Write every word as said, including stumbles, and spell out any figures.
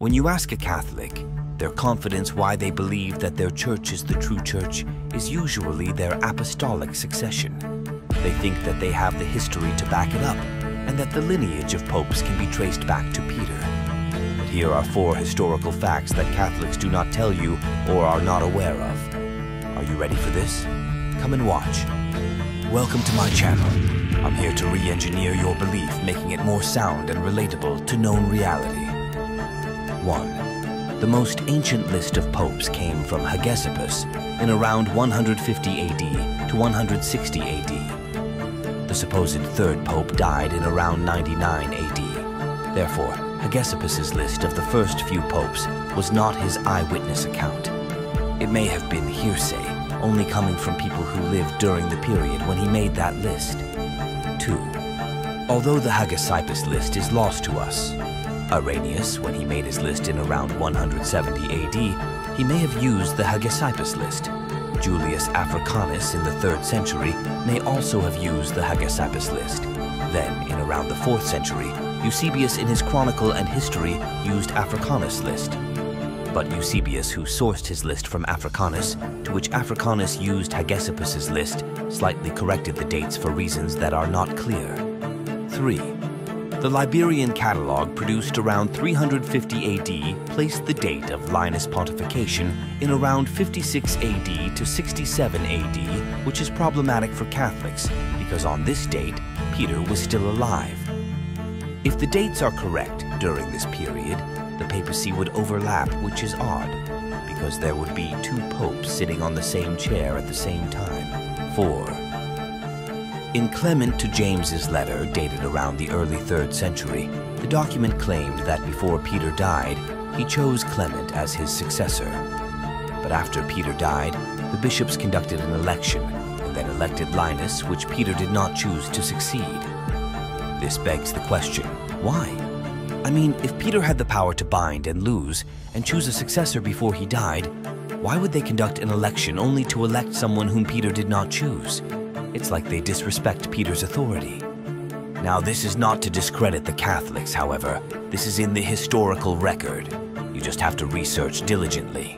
When you ask a Catholic, their confidence why they believe that their church is the true church is usually their apostolic succession. They think that they have the history to back it up, and that the lineage of popes can be traced back to Peter. But here are four historical facts that Catholics do not tell you or are not aware of. Are you ready for this? Come and watch. Welcome to my channel. I'm here to re-engineer your belief, making it more sound and relatable to known reality. one. The most ancient list of popes came from Hegesippus in around one hundred fifty A D to one hundred sixty A D. The supposed third pope died in around ninety-nine A D. Therefore, Hegesippus's list of the first few popes was not his eyewitness account. It may have been hearsay, only coming from people who lived during the period when he made that list. two. Although the Hegesippus list is lost to us, Irenaeus, when he made his list in around one hundred seventy A D, he may have used the Hegesippus list. Julius Africanus in the third century may also have used the Hegesippus list. Then, in around the fourth century, Eusebius in his Chronicle and History used Africanus' list. But Eusebius, who sourced his list from Africanus, to which Africanus used Hegesippus's list, slightly corrected the dates for reasons that are not clear. three. The Liberian catalogue, produced around three hundred fifty A D, placed the date of Linus' pontification in around fifty-six A D to sixty-seven A D, which is problematic for Catholics, because on this date, Peter was still alive. If the dates are correct during this period, the papacy would overlap, which is odd, because there would be two popes sitting on the same chair at the same time. four. In Clement to James's letter, dated around the early third century, the document claimed that before Peter died, he chose Clement as his successor. But after Peter died, the bishops conducted an election, and then elected Linus, which Peter did not choose to succeed. This begs the question, why? I mean, if Peter had the power to bind and lose, and choose a successor before he died, why would they conduct an election only to elect someone whom Peter did not choose? It's like they disrespect Peter's authority. Now, this is not to discredit the Catholics, however. This is in the historical record. You just have to research diligently.